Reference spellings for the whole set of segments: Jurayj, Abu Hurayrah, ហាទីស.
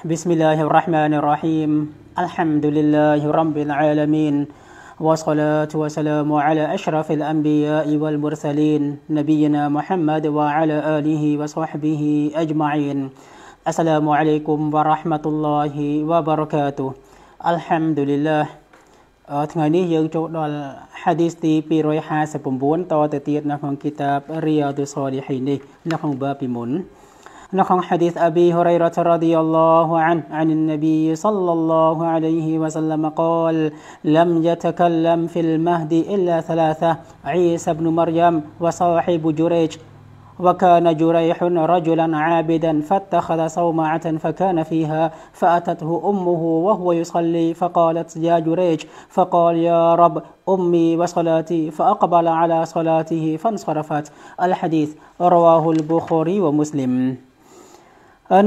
بسم الله الرحمن الرحيم الحمد لله رب العالمين والصلاة والسلام على أشرف الأنبياء والمرسلين نبينا محمد وعلى آله وصحبه أجمعين السلام عليكم ورحمة الله وبركاته الحمد لله ថ្ងៃនេះយើងចូលដល់ហាទីសទី259 نقل حديث أبي هريرة رضي الله عنه عن النبي صلى الله عليه وسلم قال لم يتكلم في المهد إلا ثلاثة عيسى بن مريم وصاحب جريج وكان جريح رجلا عابدا فاتخذ صومعة فكان فيها فأتته أمه وهو يصلي فقالت يا جريج فقال يا رب أمي وصلاتي فأقبل على صلاته فانصرفت الحديث رواه البخاري ومسلم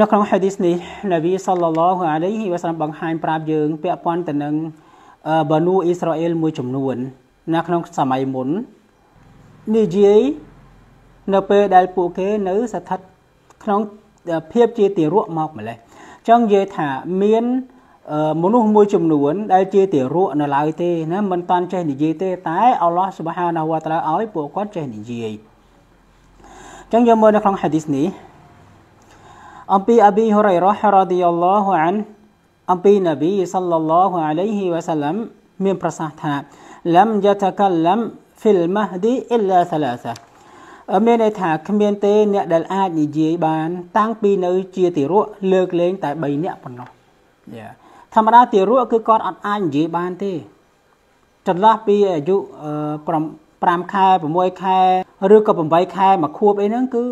នៅក្នុង hadith នេះនប៊ី sallallahu alaihi wasallam បង្ហាញប្រាប់យើងពាក់ព័ន្ធទៅនឹងបនុអ៊ីស្រាអែលមួយចំនួន أمبي أبي هريرة رضي الله عنه أمبي نبي صلى الله عليه وسلم من برساتها لم يتكلم في المهد إلا ثلاثة من أتاك من تين دل آدي جيبان تانك بي نو جي تيرو لوك لين تاي بي نيا بنو ثمرة تيرو كي كون أن آن جيبان تي تطلع بي أجو برام كاي بموي كاي ريو كو بمباي كاي مكوب أي نن كي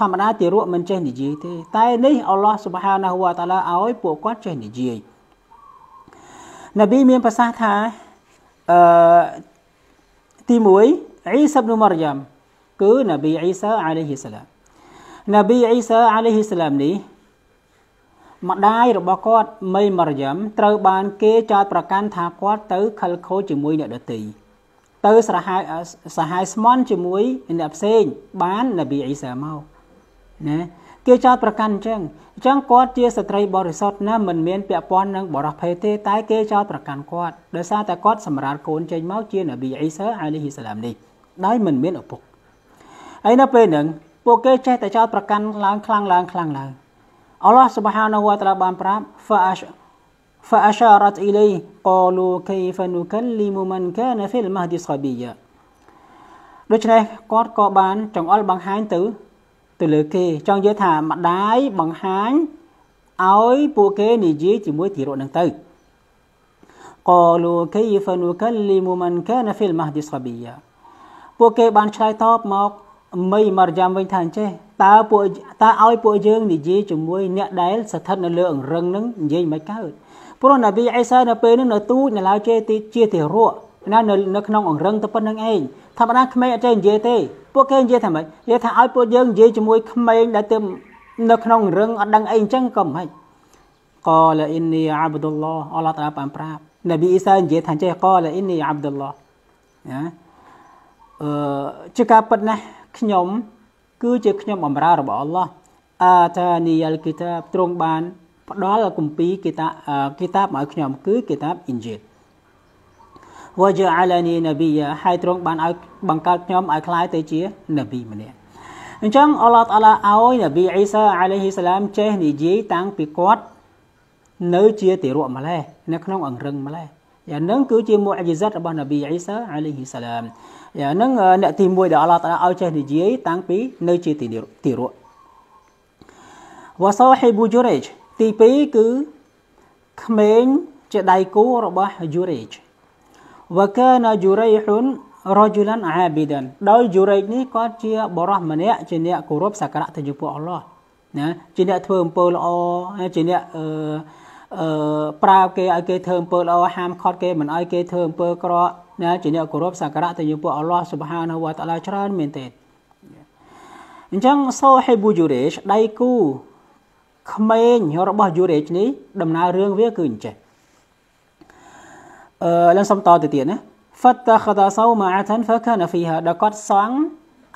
ធម្មតាទីរក់មិនចេះនិយាយទេតែនេះអល់ឡោះស៊ុបហានហ៊ូវតាអាឡាឲ្យពួកគាត់ចេះនិយាយ ទៅស្រហាយស្មាន់ជាមួយអ្នកផ្សេងបាននប៊ីអ៊ីសាមកណាគេចោទប្រកាន់ចឹង فأشارت إليه قالوا كيف نكلم من كان في المهد صبيا ដូច្នេះគាត់ក៏បានចង្អុលបង្ហាញទៅលើគេចង់និយាយថាម្ដាយបង្ហាញឲ្យពួកគេនិយាយជាមួយទារកនឹងទៅ قالوا كيف نكلم من كان في المهد صبيا ពួកគេបានឆ្លើយតបមកមីមរយ៉ាំវិញថាអញ្ចេះតើពួកយើងនិយាយជាមួយអ្នកដែលស្ថិតនៅលើអង្រឹងនឹងនិយាយមិនកើត ព្រោះនប៊ី អ៊ីសា នៅពេលនោះ ដល់គម្ពីរគេតាំងពី ទី 2 គឺក្មេងជាដៃគូរបស់យូរេជ ក្មេងរបស់យូរេជនេះដំណើររឿងវាគឺអញ្ចេះឡើងសំតទៅទៀតណាហ្វាតាខដាសោម៉ាអាថានហ្វាកានហ្វីហាដកតសង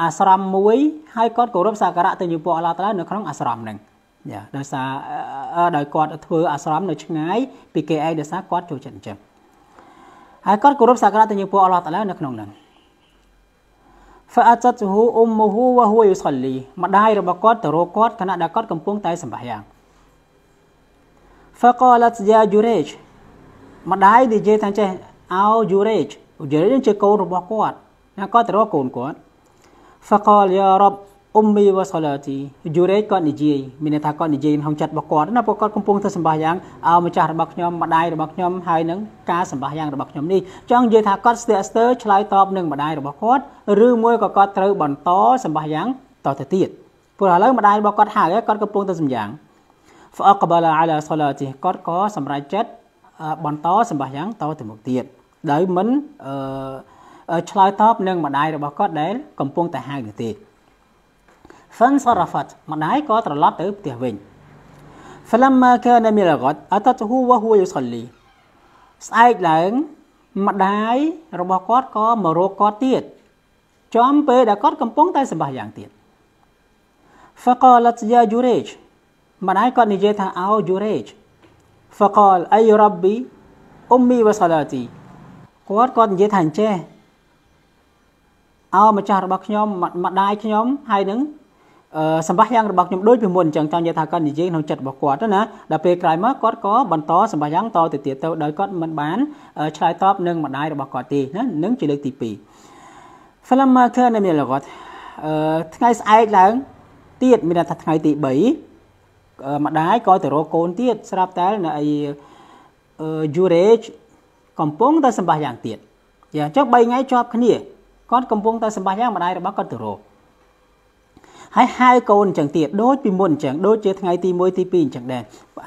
អាស្រមមួយហើយគាត់គោរពសក្ការៈទៅចំពោះអល់ឡោះតាអាឡានៅក្នុងអាស្រមហ្នឹង ដោយសារដោយគាត់ធ្វើអាស្រមនៅឆ្ងាយពីគេឯងដោយសារគាត់ចូលចិត្តអញ្ចឹងហើយគាត់គោរពសក្ការៈទៅនឹងព្រះអល់ឡោះតាអាឡានៅក្នុងនោះ فأتته أمه وهو يصلي ម្ដាយរបស់គាត់ទៅរកគាត់ខណៈដែលគាត់កំពុងតែសម្បាយ៉ាង فقالت يا جريج ម្ដាយនិយាយថាចេះអោ Jurayj នឹងជាកូនរបស់គាត់ណាគាត់ទៅរកកូនគាត់ فقال يا رب أمي وصلاتي Jurayj គាត់និយាយមានន័យថាគាត់និយាយក្នុងចិត្តរបស់គាត់ណាព្រោះគាត់កំពុងតែសម្បាយ៉ាងអោម្ចាស់របស់ខ្ញុំម្ដាយរបស់ខ្ញុំហើយនឹងការសម្បាយ៉ាងរបស់ខ្ញុំនេះចង់និយាយថាគាត់ស្ទាក់ស្ទើរឆ្លើយតបនឹងម្ដាយរបស់គាត់ឬមួយក៏គាត់ត្រូវបន្តសម្បាយ៉ាងតទៅទៀតព្រោះឥឡូវម្ដាយរបស់គាត់ហៅហើយគាត់កំពុងតែសម្បាយ៉ាង فأقبل على صلاتي គាត់ក៏សម្រេចចិត្តបន្តសម្បាយ៉ាងតទៅមុខទៀតដោយមិនឆ្លើយតបនឹងម្ដាយរបស់គាត់ដែលកំពុងតែហៅនេះទេ فانصرفت ម្ដាយក៏ត្រឡប់ទៅផ្ទះវិញ فلما كان من الغد أتته وهو يصلي ស្អែកឡើងម្ដាយរបស់គាត់ក៏មករកគាត់ទៀតចំពេលដែលគាត់កំពុងតែសម្បាយ៉ាងទៀត فقالت يا جريج ម្ដាយគាត់និយាយថាអោ Jurayj فقال أي ربي أمي وصلاتيគាត់និយាយថាអញ្ចេះអោម្ចាស់របស់ខ្ញុំម្ដាយខ្ញុំហើយនឹងសម្បាយ៉ាងរបស់ខ្ញុំដូចពីមុនអញ្ចឹងចង់និយាយថាគាត់និយាយក្នុងចិត្តរបស់គាត់ណាដល់ពេលក្រោយមកគាត់ក៏បន្តសម្បាយ៉ាងតទៅទៀតទៅដោយគាត់មិនបានឆ្លើយតបនឹងម្ដាយរបស់គាត់ទេណានឹងជាលើកទី2 فلما كان من الغد ថ្ងៃស្អែកឡើងទៀតមានថាថ្ងៃទី3ម្ដាយក៏ទៅរកកូនទៀតស្រាប់តែនៅJurayjកំពុងតែសម្បាយ៉ាងទៀតយ៉ាងចុះ3ថ្ងៃជាប់គ្នាគាត់កំពុងតែសម្បាយ៉ាងម្ដាយរបស់គាត់ទៅរកហើយហៅកូនអញ្ចឹងទៀតដូចពីមុនអញ្ចឹងដូចជាថ្ងៃទី1ទី2អញ្ចឹងដែរ